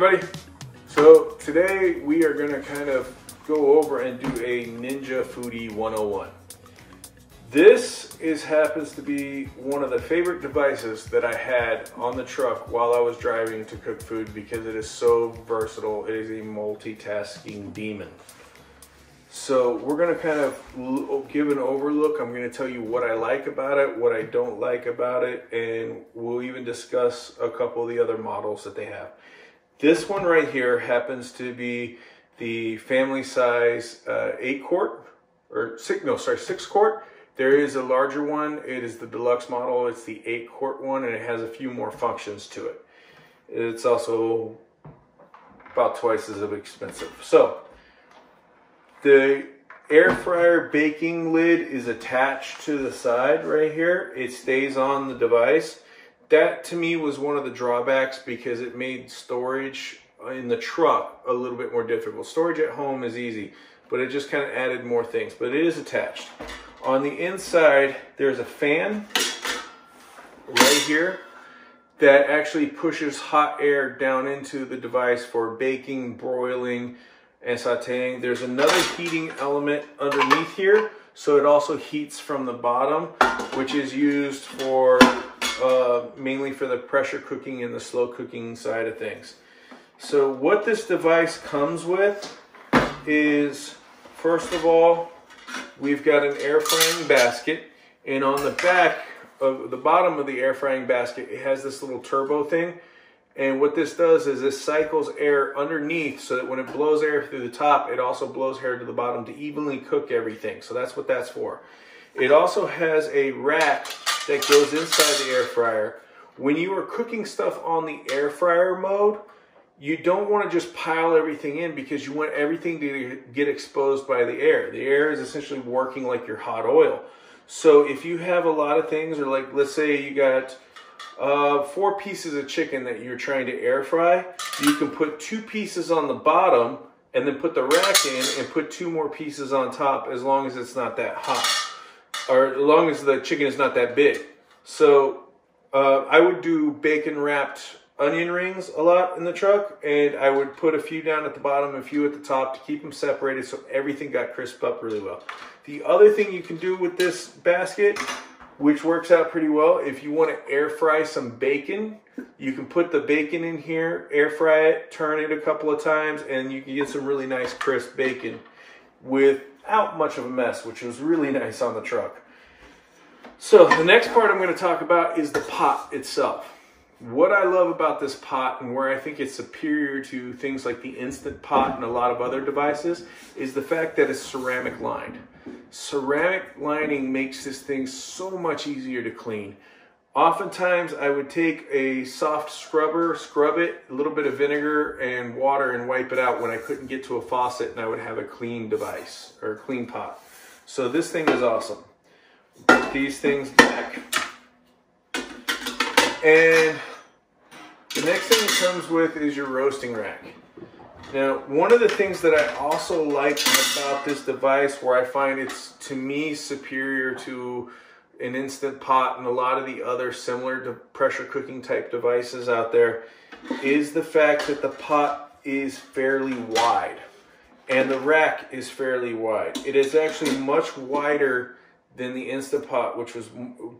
everybody. So today we are going to kind of go over and do a Ninja Foodi 101. This happens to be one of the favorite devices that I had on the truck while I was driving to cook food because it is so versatile. It is a multitasking demon. So we're going to kind of give an overlook. I'm going to tell you what I like about it, what I don't like about it, and we'll even discuss a couple of the other models that they have. This one right here happens to be the family size 6 quart. There is a larger one. It is the deluxe model. It's the 8 quart one, and it has a few more functions to it. It's also about twice as expensive. So the air fryer baking lid is attached to the side right here. It stays on the device. That to me was one of the drawbacks because it made storage in the truck a little bit more difficult. Storage at home is easy, but it just kind of added more things, but it is attached. On the inside, there's a fan right here that actually pushes hot air down into the device for baking, broiling, and sauteing. There's another heating element underneath here, so it also heats from the bottom, which is used for mainly for the pressure cooking and the slow cooking side of things. So what this device comes with is, first of all, we've got an air frying basket, and on the back of the bottom of the air frying basket, it has this little turbo thing. And what this does is this cycles air underneath so that when it blows air through the top, it also blows air to the bottom to evenly cook everything. So that's what that's for. It also has a rack that goes inside the air fryer. When you are cooking stuff on the air fryer mode, you don't want to just pile everything in because you want everything to get exposed by the air. The air is essentially working like your hot oil. So if you have a lot of things, or like let's say you got 4 pieces of chicken that you're trying to air fry, you can put 2 pieces on the bottom and then put the rack in and put 2 more pieces on top, as long as it's not that hot, or as long as the chicken is not that big. So I would do bacon wrapped onion rings a lot in the truck, and I would put a few down at the bottom and a few at the top to keep them separated so everything got crisped up really well. The other thing you can do with this basket, which works out pretty well, if you want to air fry some bacon, you can put the bacon in here, air fry it, turn it a couple of times, and you can get some really nice crisp bacon without much of a mess, which was really nice on the truck. So the next part I'm going to talk about is the pot itself. What I love about this pot, and where I think it's superior to things like the Instant Pot and a lot of other devices, is the fact that it's ceramic lined. Ceramic lining makes this thing so much easier to clean. Oftentimes I would take a soft scrubber, scrub it, a little bit of vinegar and water, and wipe it out when I couldn't get to a faucet, and I would have a clean device or a clean pot. So this thing is awesome. Put these things back. And the next thing it comes with is your roasting rack. Now, one of the things that I also like about this device, where I find it's, to me, superior to an Instant Pot and a lot of the other similar to pressure cooking type devices out there, is the fact that the pot is fairly wide and the rack is fairly wide. It is actually much wider than the Instant Pot, which was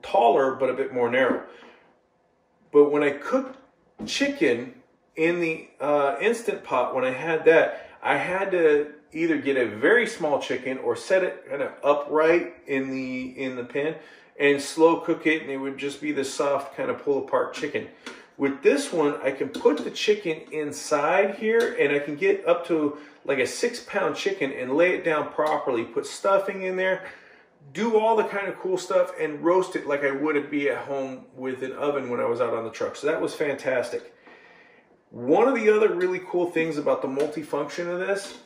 taller but a bit more narrow. But when I cooked chicken in the Instant Pot, when I had that, I had to either get a very small chicken or set it kind of upright in the pan and slow cook it, and it would just be this soft kind of pull apart chicken. With this one, I can put the chicken inside here, and I can get up to like a 6-pound chicken and lay it down properly, put stuffing in there, do all the kind of cool stuff, and roast it like I would be at home with an oven when I was out on the truck. So that was fantastic. One of the other really cool things about the multifunction of this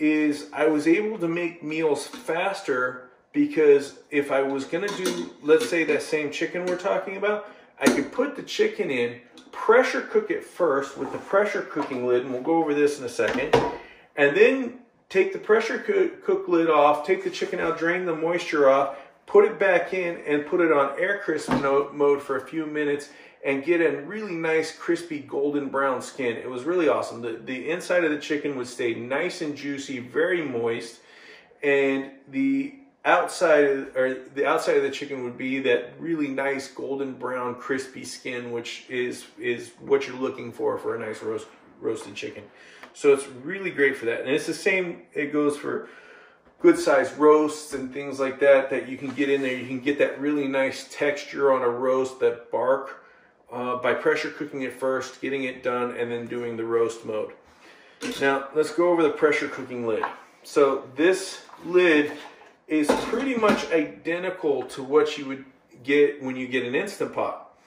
is I was able to make meals faster, because if I was going to do, let's say, that same chicken we're talking about, I could put the chicken in, pressure cook it first with the pressure cooking lid, and we'll go over this in a second, and then take the pressure cook lid off, take the chicken out, drain the moisture off, put it back in and put it on air crisp mode for a few minutes and get a really nice crispy golden brown skin. It was really awesome. The inside of the chicken would stay nice and juicy, very moist, and the outside of the chicken would be that really nice golden brown crispy skin, which is what you're looking for a nice roasted chicken. So it's really great for that. And it's the same, it goes for good sized roasts and things like that you can get in there. You can get that really nice texture on a roast, that bark, by pressure cooking it first, getting it done, and then doing the roast mode. Now let's go over the pressure cooking lid. So this lid is pretty much identical to what you would get when you get an Instant Pot.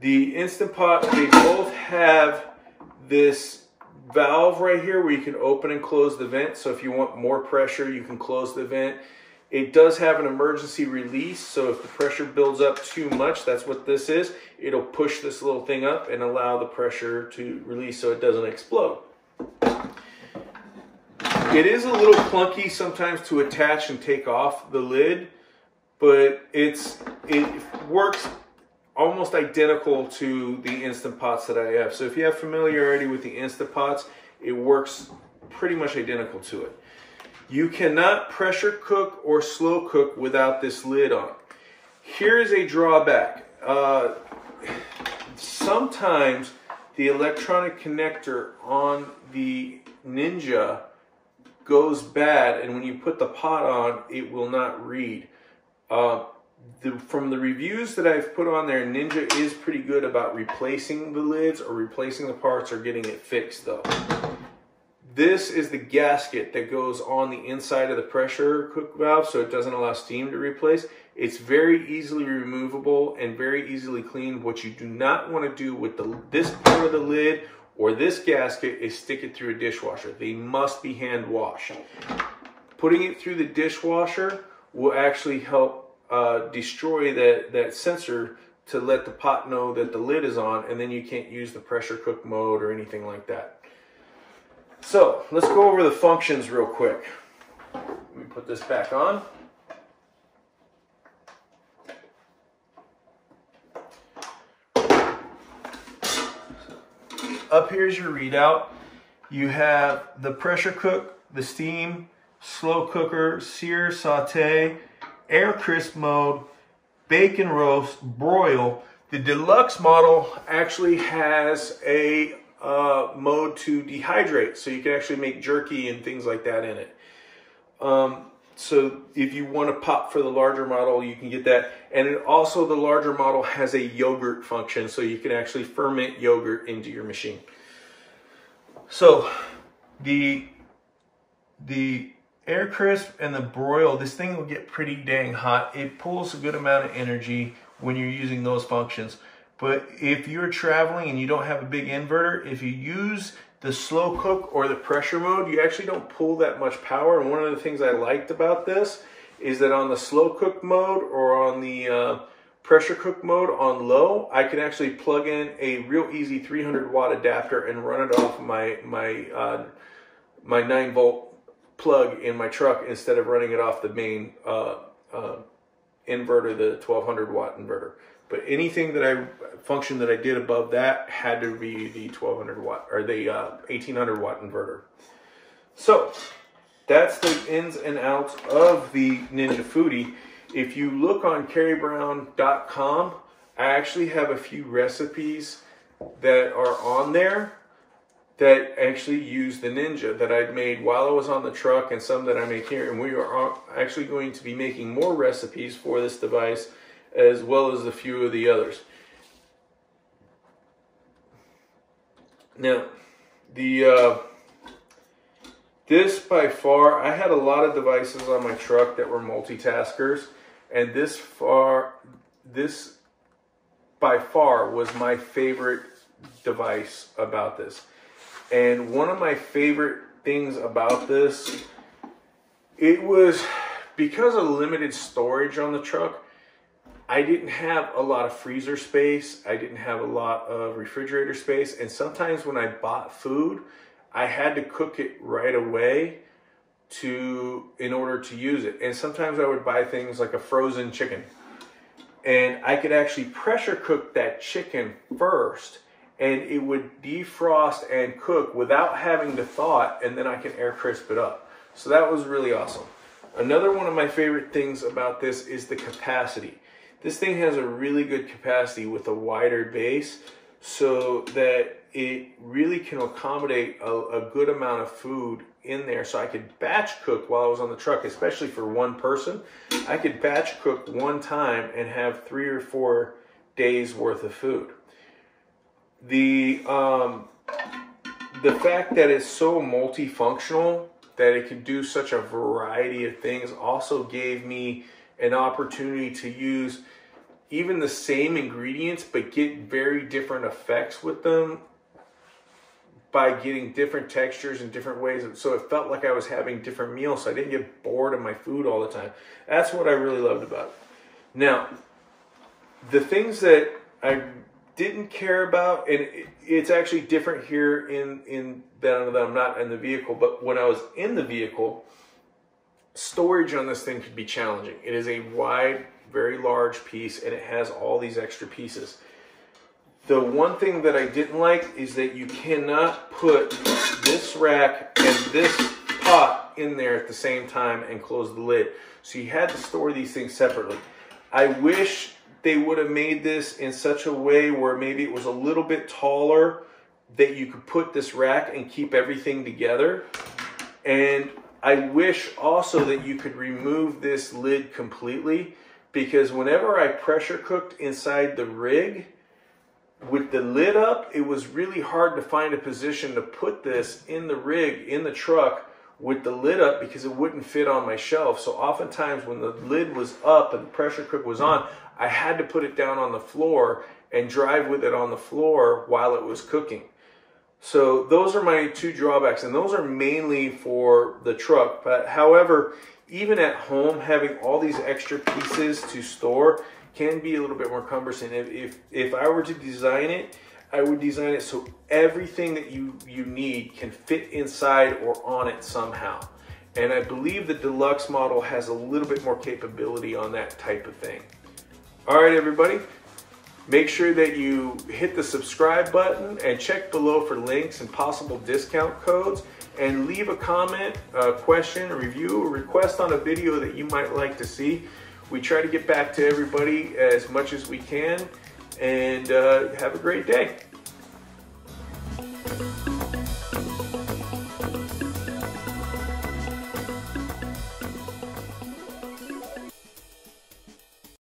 The Instant Pot, they both have this valve right here where you can open and close the vent. So if you want more pressure, you can close the vent. It does have an emergency release, so if the pressure builds up too much, that's what this is. It'll push this little thing up and allow the pressure to release so it doesn't explode. It is a little clunky sometimes to attach and take off the lid, but it works almost identical to the Instant Pots that I have. So if you have familiarity with the Instant Pots, it works pretty much identical to it. You cannot pressure cook or slow cook without this lid on. Here's a drawback. Sometimes the electronic connector on the Ninja goes bad, and when you put the pot on, it will not read. From the reviews that I've put on there, Ninja is pretty good about replacing the lids or replacing the parts or getting it fixed though. This is the gasket that goes on the inside of the pressure cook valve so it doesn't allow steam to replace. It's very easily removable and very easily cleaned. What you do not want to do with this part of the lid or this gasket is stick it through a dishwasher. They must be hand washed. Putting it through the dishwasher will actually help destroy that sensor to let the pot know that the lid is on, and then you can't use the pressure cook mode or anything like that. So let's go over the functions real quick. Let me put this back on. Up here's your readout. You have the pressure cook, the steam, slow cooker, sear, saute, air crisp mode, bake and roast, broil. The deluxe model actually has a mode to dehydrate, so you can actually make jerky and things like that in it. So if you want to pop for the larger model, you can get that. And it also, the larger model has a yogurt function, so you can actually ferment yogurt into your machine. So the air crisp and the broil, this thing will get pretty dang hot. It pulls a good amount of energy when you're using those functions. But if you're traveling and you don't have a big inverter, if you use the slow cook or the pressure mode, you actually don't pull that much power. And one of the things I liked about this is that on the slow cook mode or on the pressure cook mode on low, I can actually plug in a real easy 300 watt adapter and run it off my 9-volt plug in my truck instead of running it off the main inverter, the 1200 watt inverter. But anything that I did above that had to be the 1200 watt or the 1800 watt inverter. So that's the ins and outs of the Ninja Foodi. If you look on CarrieBrown.com, I actually have a few recipes that are on there that actually use the Ninja that I'd made while I was on the truck, and some that I make here. And we are actually going to be making more recipes for this device, as well as a few of the others. Now, this by far, I had a lot of devices on my truck that were multitaskers, and this by far was my favorite device about this. And one of my favorite things about this, it was because of limited storage on the truck, I didn't have a lot of freezer space. I didn't have a lot of refrigerator space. And sometimes when I bought food, I had to cook it right away in order to use it. And sometimes I would buy things like a frozen chicken, and I could actually pressure cook that chicken first, and it would defrost and cook without having to thaw it, and then I can air crisp it up. So that was really awesome. Another one of my favorite things about this is the capacity. This thing has a really good capacity with a wider base, so that it really can accommodate a good amount of food in there. So I could batch cook while I was on the truck, especially for one person. I could batch cook one time and have 3 or 4 days worth of food. The fact that it's so multifunctional, that it can do such a variety of things, also gave me an opportunity to use even the same ingredients but get very different effects with them by getting different textures and different ways. So it felt like I was having different meals, so I didn't get bored of my food all the time. That's what I really loved about it. Now, the things that I didn't care about, and it's actually different here in that I'm not in the vehicle, but when I was in the vehicle, storage on this thing could be challenging. It is a wide, very large piece, and it has all these extra pieces. The one thing that I didn't like is that you cannot put this rack and this pot in there at the same time and close the lid. So you had to store these things separately. I wish they would have made this in such a way where maybe it was a little bit taller, that you could put this rack and keep everything together. And I wish also that you could remove this lid completely, because whenever I pressure cooked inside the rig with the lid up, it was really hard to find a position to put this in the rig, in the truck, with the lid up, because it wouldn't fit on my shelf. So oftentimes when the lid was up and the pressure cook was on, I had to put it down on the floor and drive with it on the floor while it was cooking. So those are my 2 drawbacks, and those are mainly for the truck. But however, even at home, having all these extra pieces to store can be a little bit more cumbersome. If I were to design it, I would design it so everything that you need can fit inside or on it somehow. And I believe the deluxe model has a little bit more capability on that type of thing. All right, everybody. Make sure that you hit the subscribe button and check below for links and possible discount codes, and leave a comment, a question, a review, a request on a video that you might like to see. We try to get back to everybody as much as we can, and have a great day.